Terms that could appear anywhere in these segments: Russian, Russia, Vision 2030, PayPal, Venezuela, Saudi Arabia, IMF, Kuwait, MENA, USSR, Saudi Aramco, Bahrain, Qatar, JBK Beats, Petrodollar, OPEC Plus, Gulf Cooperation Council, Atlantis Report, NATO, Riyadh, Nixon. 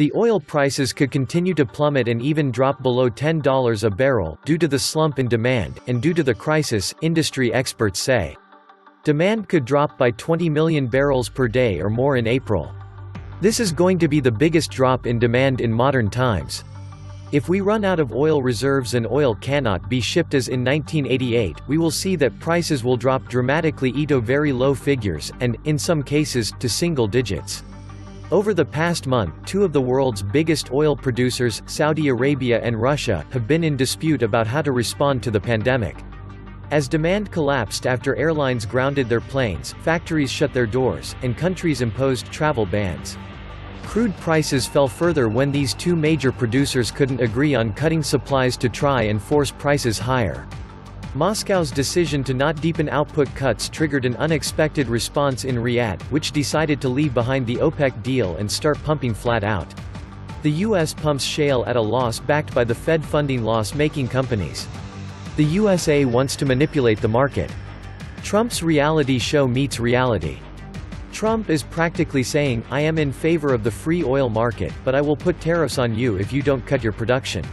The oil prices could continue to plummet and even drop below $10 a barrel, due to the slump in demand, and due to the crisis, industry experts say. Demand could drop by 20 million barrels per day or more in April. This is going to be the biggest drop in demand in modern times. If we run out of oil reserves and oil cannot be shipped as in 1988, we will see that prices will drop dramatically to very low figures, and, in some cases, to single digits. Over the past month, two of the world's biggest oil producers, Saudi Arabia and Russia, have been in dispute about how to respond to the pandemic. As demand collapsed after airlines grounded their planes, factories shut their doors, and countries imposed travel bans. Crude prices fell further when these two major producers couldn't agree on cutting supplies to try and force prices higher. Moscow's decision to not deepen output cuts triggered an unexpected response in Riyadh, which decided to leave behind the OPEC deal and start pumping flat out. The U.S. pumps shale at a loss backed by the Fed funding loss-making companies. The USA wants to manipulate the market. Trump's reality show meets reality. Trump is practically saying, "I am in favor of the free oil market, but I will put tariffs on you if you don't cut your production."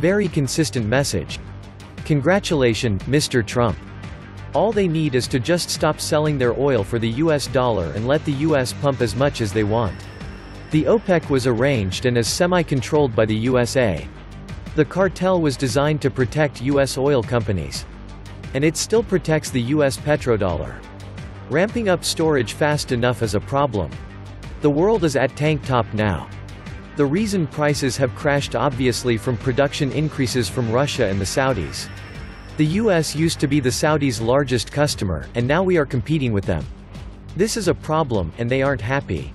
Very consistent message. Congratulations, Mr. Trump. All they need is to just stop selling their oil for the US dollar and let the US pump as much as they want. The OPEC was arranged and is semi-controlled by the USA. The cartel was designed to protect US oil companies. And it still protects the US petrodollar. Ramping up storage fast enough is a problem. The world is at tank top now. The reason prices have crashed obviously from production increases from Russia and the Saudis. The US used to be the Saudis' largest customer, and now we are competing with them. This is a problem, and they aren't happy.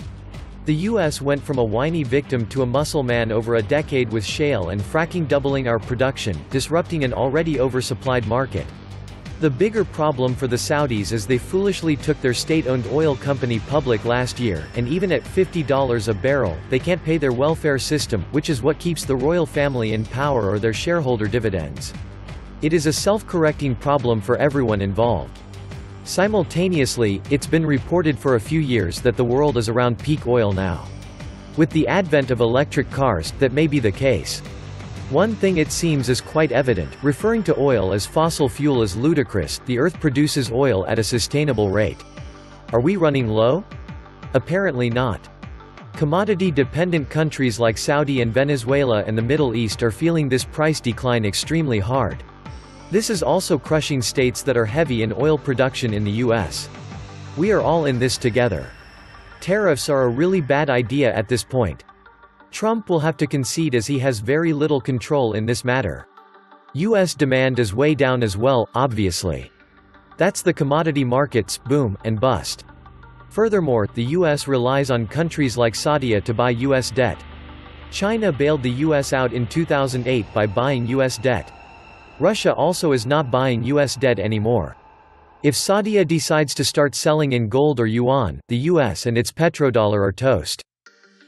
The US went from a whiny victim to a muscle man over a decade with shale and fracking, doubling our production, disrupting an already oversupplied market. The bigger problem for the Saudis is they foolishly took their state-owned oil company public last year, and even at $50 a barrel, they can't pay their welfare system, which is what keeps the royal family in power, or their shareholder dividends. It is a self-correcting problem for everyone involved. Simultaneously, it's been reported for a few years that the world is around peak oil now. With the advent of electric cars, that may be the case. One thing it seems is quite evident, referring to oil as fossil fuel is ludicrous. The earth produces oil at a sustainable rate. Are we running low? Apparently not. Commodity-dependent countries like Saudi and Venezuela and the Middle East are feeling this price decline extremely hard. This is also crushing states that are heavy in oil production in the US. We are all in this together. Tariffs are a really bad idea at this point. Trump will have to concede as he has very little control in this matter. US demand is way down as well, obviously. That's the commodity markets, boom, and bust. Furthermore, the US relies on countries like Saudi to buy US debt. China bailed the US out in 2008 by buying US debt. Russia also is not buying US debt anymore. If Saudi decides to start selling in gold or yuan, the US and its petrodollar are toast.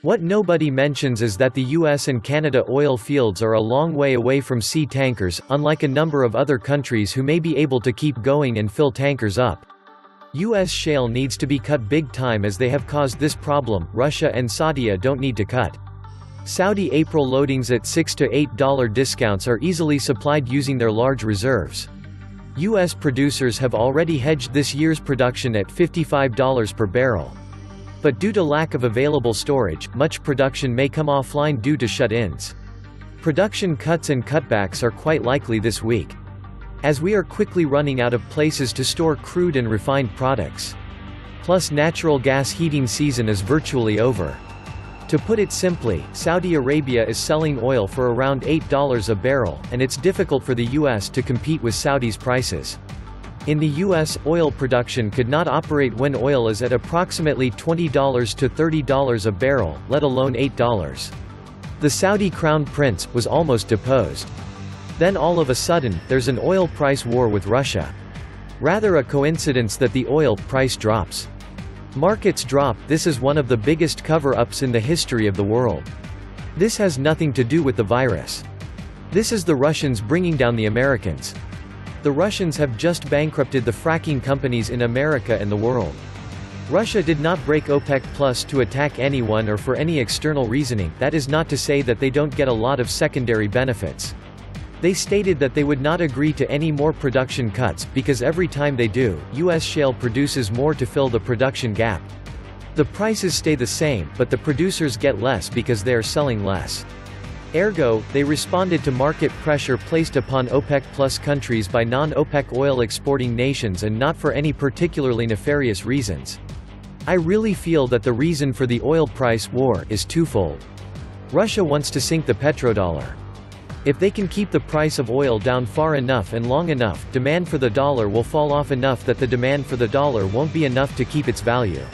What nobody mentions is that the US and Canada oil fields are a long way away from sea tankers, unlike a number of other countries who may be able to keep going and fill tankers up. US shale needs to be cut big time as they have caused this problem. Russia and Saudi don't need to cut. Saudi April loadings at $6 to $8 discounts are easily supplied using their large reserves. US producers have already hedged this year's production at $55 per barrel. But due to lack of available storage, much production may come offline due to shut-ins. Production cuts and cutbacks are quite likely this week, as we are quickly running out of places to store crude and refined products. Plus, natural gas heating season is virtually over. To put it simply, Saudi Arabia is selling oil for around $8 a barrel, and it's difficult for the US to compete with Saudi's prices. In the US, oil production could not operate when oil is at approximately $20 to $30 a barrel, let alone $8. The Saudi crown prince was almost deposed. Then all of a sudden, there's an oil price war with Russia. Rather a coincidence that the oil price drops. Markets drop. This is one of the biggest cover-ups in the history of the world. This has nothing to do with the virus. This is the Russians bringing down the Americans. The Russians have just bankrupted the fracking companies in America and the world. Russia did not break OPEC Plus to attack anyone or for any external reasoning. That is not to say that they don't get a lot of secondary benefits. They stated that they would not agree to any more production cuts, because every time they do, US shale produces more to fill the production gap. The prices stay the same, but the producers get less because they are selling less. Ergo, they responded to market pressure placed upon OPEC Plus countries by non-OPEC oil-exporting nations, and not for any particularly nefarious reasons. I really feel that the reason for the oil price war is twofold. Russia wants to sink the petrodollar. If they can keep the price of oil down far enough and long enough, demand for the dollar will fall off enough that the demand for the dollar won't be enough to keep its value.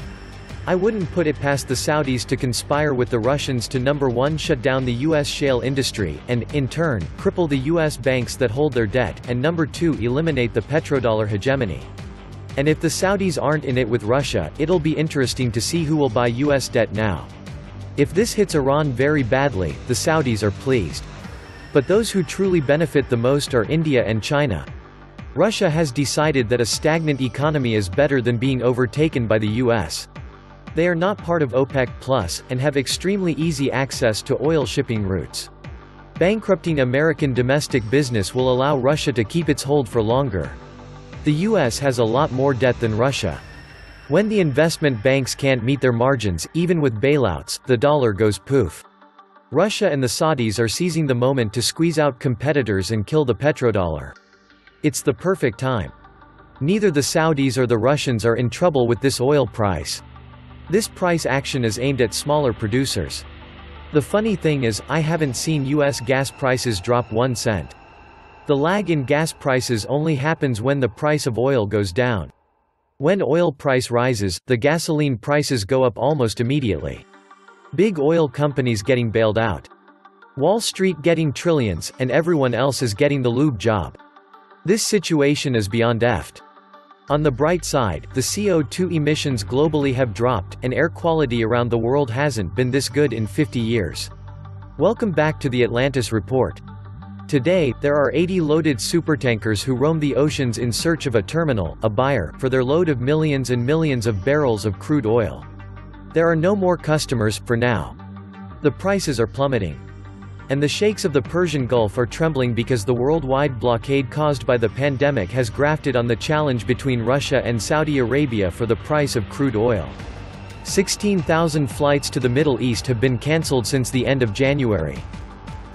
I wouldn't put it past the Saudis to conspire with the Russians to (1) shut down the US shale industry, and, in turn, cripple the US banks that hold their debt, and (2) eliminate the petrodollar hegemony. And if the Saudis aren't in it with Russia, it'll be interesting to see who will buy US debt now. If this hits Iran very badly, the Saudis are pleased. But those who truly benefit the most are India and China. Russia has decided that a stagnant economy is better than being overtaken by the US. They are not part of OPEC Plus, and have extremely easy access to oil shipping routes. Bankrupting American domestic business will allow Russia to keep its hold for longer. The US has a lot more debt than Russia. When the investment banks can't meet their margins, even with bailouts, the dollar goes poof. Russia and the Saudis are seizing the moment to squeeze out competitors and kill the petrodollar. It's the perfect time. Neither the Saudis or the Russians are in trouble with this oil price. This price action is aimed at smaller producers. The funny thing is, I haven't seen US gas prices drop 1 cent. The lag in gas prices only happens when the price of oil goes down. When oil price rises, the gasoline prices go up almost immediately. Big oil companies getting bailed out. Wall Street getting trillions, and everyone else is getting the lube job. This situation is beyond effed. On the bright side, the CO2 emissions globally have dropped, and air quality around the world hasn't been this good in 50 years. Welcome back to the Atlantis Report. Today, there are 80 loaded supertankers who roam the oceans in search of a terminal, a buyer, for their load of millions and millions of barrels of crude oil. There are no more customers, for now. The prices are plummeting. And the sheikhs of the Persian Gulf are trembling, because the worldwide blockade caused by the pandemic has grafted on the challenge between Russia and Saudi Arabia for the price of crude oil. 16,000 flights to the Middle East have been cancelled since the end of January.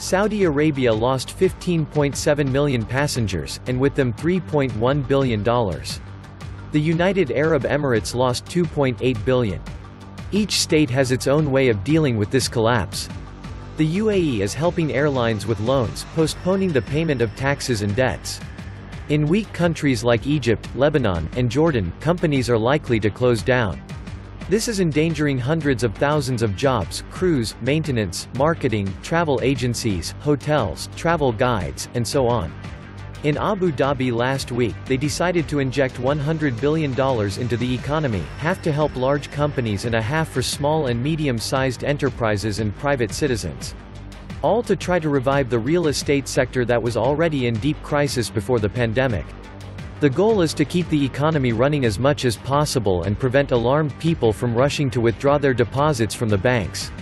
Saudi Arabia lost 15.7 million passengers, and with them $3.1 billion. The United Arab Emirates lost $2.8 billion. Each state has its own way of dealing with this collapse. The UAE is helping airlines with loans, postponing the payment of taxes and debts. In weak countries like Egypt, Lebanon, and Jordan, companies are likely to close down. This is endangering hundreds of thousands of jobs: crews, maintenance, marketing, travel agencies, hotels, travel guides, and so on. In Abu Dhabi last week, they decided to inject $100 billion into the economy, half to help large companies and a half for small and medium-sized enterprises and private citizens. All to try to revive the real estate sector that was already in deep crisis before the pandemic. The goal is to keep the economy running as much as possible and prevent alarmed people from rushing to withdraw their deposits from the banks.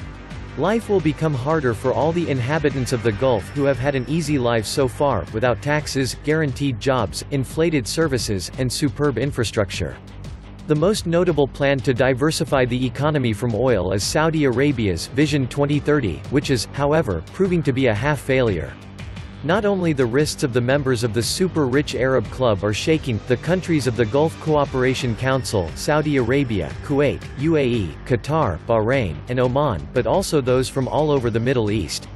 Life will become harder for all the inhabitants of the Gulf who have had an easy life so far, without taxes, guaranteed jobs, inflated services, and superb infrastructure. The most notable plan to diversify the economy from oil is Saudi Arabia's Vision 2030, which is, however, proving to be a half failure. Not only the wrists of the members of the super-rich Arab club are shaking, the countries of the Gulf Cooperation Council, Saudi Arabia, Kuwait, UAE, Qatar, Bahrain, and Oman, but also those from all over the Middle East.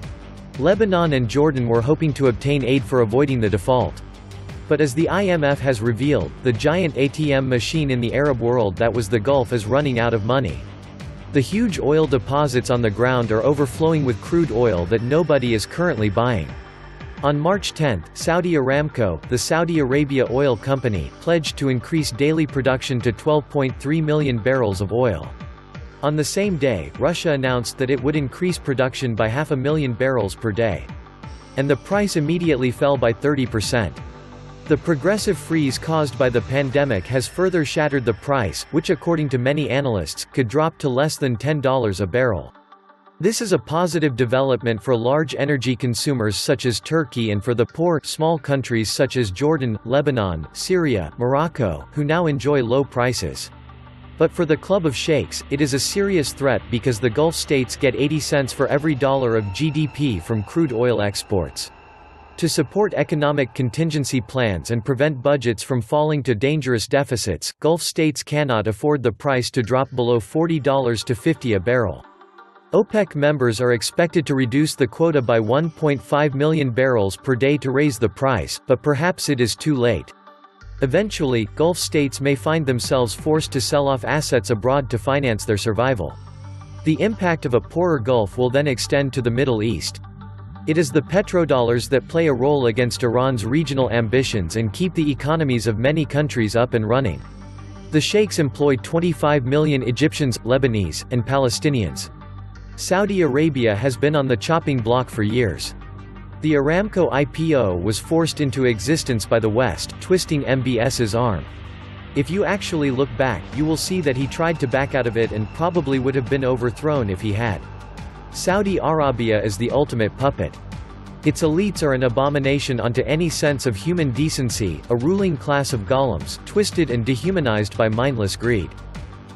Lebanon and Jordan were hoping to obtain aid for avoiding the default. But as the IMF has revealed, the giant ATM machine in the Arab world that was the Gulf is running out of money. The huge oil deposits on the ground are overflowing with crude oil that nobody is currently buying. On March 10, Saudi Aramco, the Saudi Arabia oil company, pledged to increase daily production to 12.3 million barrels of oil. On the same day, Russia announced that it would increase production by 500,000 barrels per day. And the price immediately fell by 30%. The progressive freeze caused by the pandemic has further shattered the price, which according to many analysts, could drop to less than $10 a barrel. This is a positive development for large energy consumers such as Turkey and for the poor, small countries such as Jordan, Lebanon, Syria, Morocco, who now enjoy low prices. But for the Club of Sheikhs, it is a serious threat because the Gulf states get 80 cents for every dollar of GDP from crude oil exports. To support economic contingency plans and prevent budgets from falling to dangerous deficits, Gulf states cannot afford the price to drop below $40 to $50 a barrel. OPEC members are expected to reduce the quota by 1.5 million barrels per day to raise the price, but perhaps it is too late. Eventually, Gulf states may find themselves forced to sell off assets abroad to finance their survival. The impact of a poorer Gulf will then extend to the Middle East. It is the petrodollars that play a role against Iran's regional ambitions and keep the economies of many countries up and running. The sheikhs employ 25 million Egyptians, Lebanese, and Palestinians. Saudi Arabia has been on the chopping block for years. The Aramco IPO was forced into existence by the West, twisting MBS's arm. If you actually look back, you will see that he tried to back out of it and probably would have been overthrown if he had. Saudi Arabia is the ultimate puppet. Its elites are an abomination onto any sense of human decency, a ruling class of golems, twisted and dehumanized by mindless greed.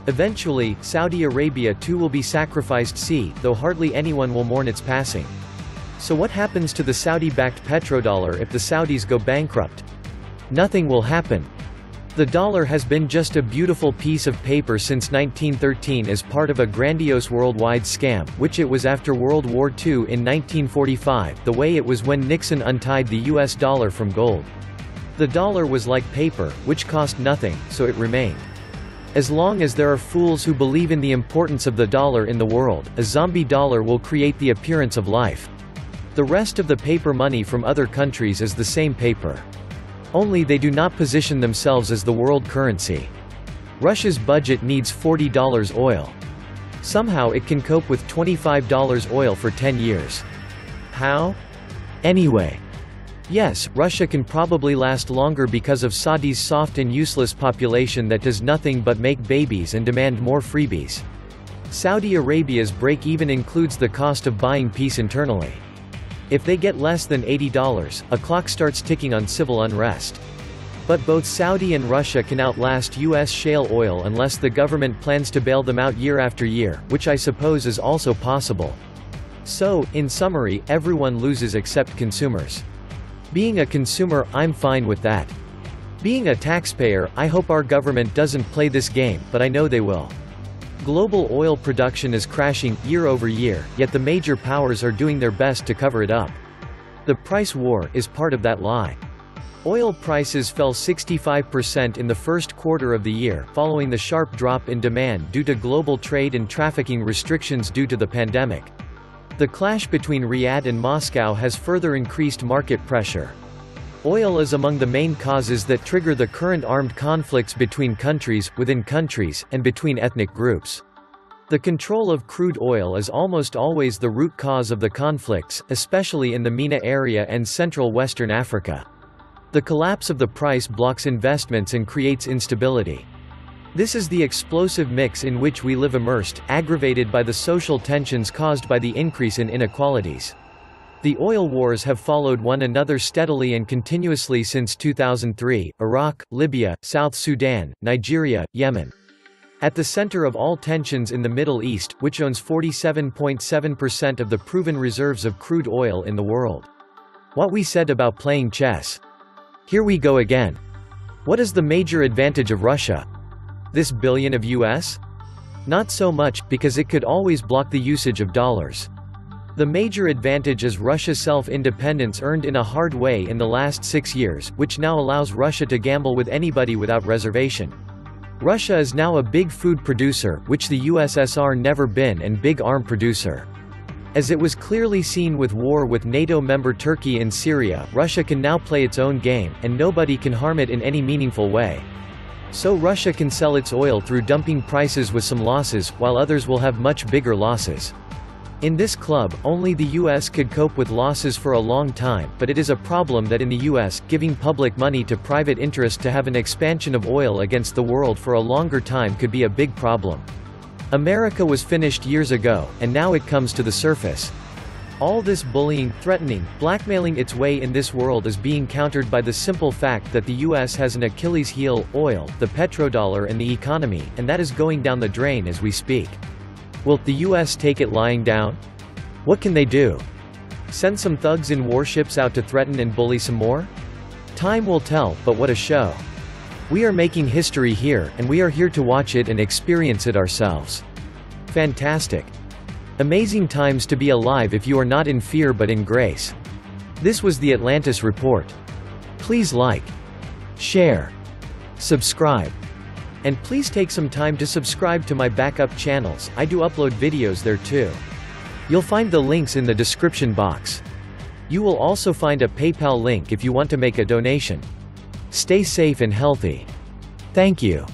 Eventually, Saudi Arabia too will be sacrificed c, though hardly anyone will mourn its passing. So what happens to the Saudi-backed petrodollar if the Saudis go bankrupt? Nothing will happen. The dollar has been just a beautiful piece of paper since 1913 as part of a grandiose worldwide scam, which it was after World War II in 1945, the way it was when Nixon untied the US dollar from gold. The dollar was like paper, which cost nothing, so it remained. As long as there are fools who believe in the importance of the dollar in the world, a zombie dollar will create the appearance of life. The rest of the paper money from other countries is the same paper. Only they do not position themselves as the world currency. Russia's budget needs $40 oil. Somehow it can cope with $25 oil for 10 years. How? Anyway. Yes, Russia can probably last longer because of Saudi's soft and useless population that does nothing but make babies and demand more freebies. Saudi Arabia's break-even includes the cost of buying peace internally. If they get less than $80, a clock starts ticking on civil unrest. But both Saudi and Russia can outlast US shale oil unless the government plans to bail them out year after year, which I suppose is also possible. So, in summary, everyone loses except consumers. Being a consumer, I'm fine with that. Being a taxpayer, I hope our government doesn't play this game, but I know they will. Global oil production is crashing, year over year, yet the major powers are doing their best to cover it up. The price war is part of that lie. Oil prices fell 65% in the first quarter of the year, following the sharp drop in demand due to global trade and trafficking restrictions due to the pandemic. The clash between Riyadh and Moscow has further increased market pressure. Oil is among the main causes that trigger the current armed conflicts between countries, within countries, and between ethnic groups. The control of crude oil is almost always the root cause of the conflicts, especially in the MENA area and central Western Africa. The collapse of the price blocks investments and creates instability. This is the explosive mix in which we live immersed, aggravated by the social tensions caused by the increase in inequalities. The oil wars have followed one another steadily and continuously since 2003, Iraq, Libya, South Sudan, Nigeria, Yemen. At the center of all tensions in the Middle East, which owns 47.7% of the proven reserves of crude oil in the world. What we said about playing chess. Here we go again. What is the major advantage of Russia? This billion of US? Not so much, because it could always block the usage of dollars. The major advantage is Russia's self-independence earned in a hard way in the last 6 years, which now allows Russia to gamble with anybody without reservation. Russia is now a big food producer, which the USSR never been, and big arm producer. As it was clearly seen with war with NATO member Turkey in Syria, Russia can now play its own game, and nobody can harm it in any meaningful way. So Russia can sell its oil through dumping prices with some losses, while others will have much bigger losses. In this club, only the US could cope with losses for a long time, but it is a problem that in the US, giving public money to private interest to have an expansion of oil against the world for a longer time could be a big problem. America was finished years ago, and now it comes to the surface. All this bullying, threatening, blackmailing its way in this world is being countered by the simple fact that the US has an Achilles heel, oil, the petrodollar and the economy, and that is going down the drain as we speak. Will the US take it lying down? What can they do? Send some thugs in warships out to threaten and bully some more? Time will tell, but what a show. We are making history here, and we are here to watch it and experience it ourselves. Fantastic. Amazing times to be alive if you are not in fear but in grace. This was the Atlantis Report. Please like, share, subscribe. And please take some time to subscribe to my backup channels, I do upload videos there too. You'll find the links in the description box. You will also find a PayPal link if you want to make a donation. Stay safe and healthy. Thank you.